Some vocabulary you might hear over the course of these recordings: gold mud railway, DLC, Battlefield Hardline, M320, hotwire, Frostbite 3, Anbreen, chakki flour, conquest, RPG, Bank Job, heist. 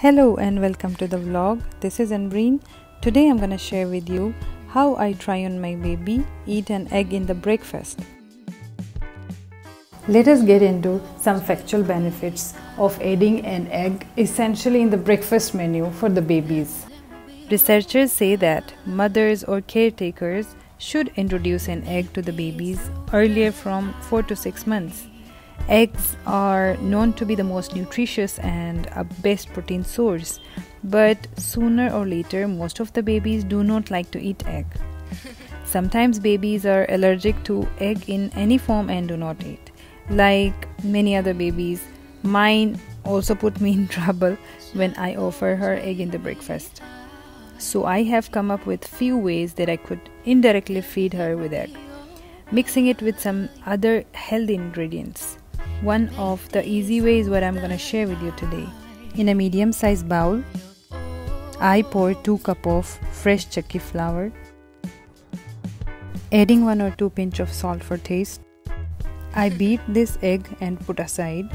Hello and welcome to the vlog. This is Anbreen. Today I'm gonna share with you how I try on my baby eat an egg in the breakfast. Let us get into some factual benefits of adding an egg essentially in the breakfast menu for the babies. Researchers say that mothers or caretakers should introduce an egg to the babies earlier from 4 to 6 months. Eggs are known to be the most nutritious and a best protein source, but sooner or later most of the babies do not like to eat egg. Sometimes babies are allergic to egg in any form and do not eat. Like many other babies, mine also put me in trouble when I offer her egg in the breakfast. So I have come up with few ways that I could indirectly feed her with egg, mixing it with some other healthy ingredients. One of the easy ways what I'm gonna share with you today. In a medium-sized bowl, I pour 2 cups of fresh chakki flour, adding 1 or 2 pinches of salt for taste. I beat this egg and put aside.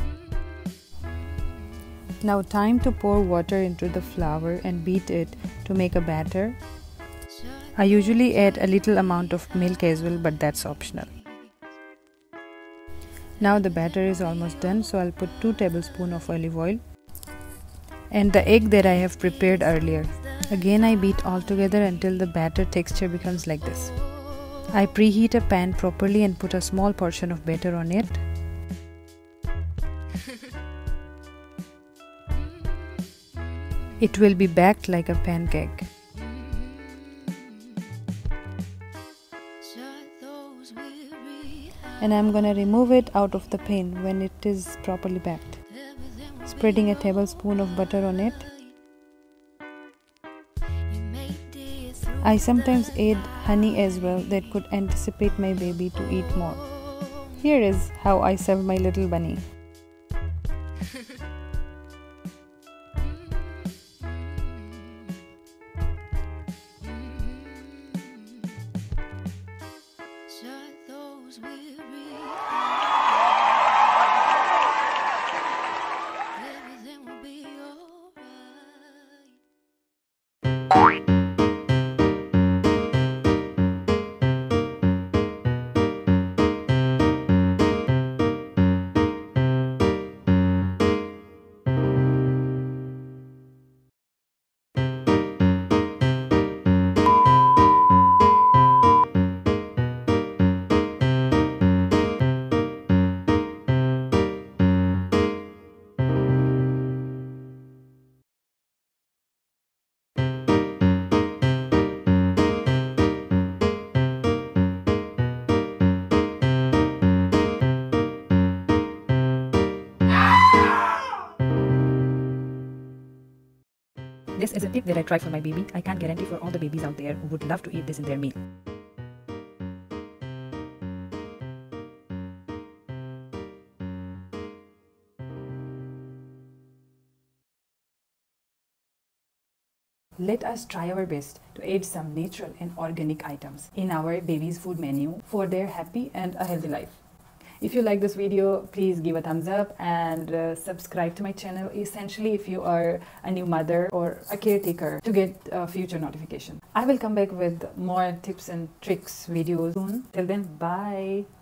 Now time to pour water into the flour and beat it to make a batter. I usually add a little amount of milk as well, but that's optional. Now the batter is almost done, so I'll put 2 tablespoons of olive oil and the egg that I have prepared earlier. Again, I beat all together until the batter texture becomes like this. I preheat a pan properly and put a small portion of batter on it. It will be baked like a pancake. And I'm gonna remove it out of the pan when it is properly baked, spreading a tablespoon of butter on it. I sometimes add honey as well that could anticipate my baby to eat more. Here is how I serve my little bunny. This is a tip that I tried for my baby. I can't guarantee for all the babies out there who would love to eat this in their meal. Let us try our best to add some natural and organic items in our baby's food menu for their happy and a healthy life. If you like this video, please give a thumbs up and subscribe to my channel, essentially if you are a new mother or a caretaker, to get future notification. I will come back with more tips and tricks videos soon. Till then, bye!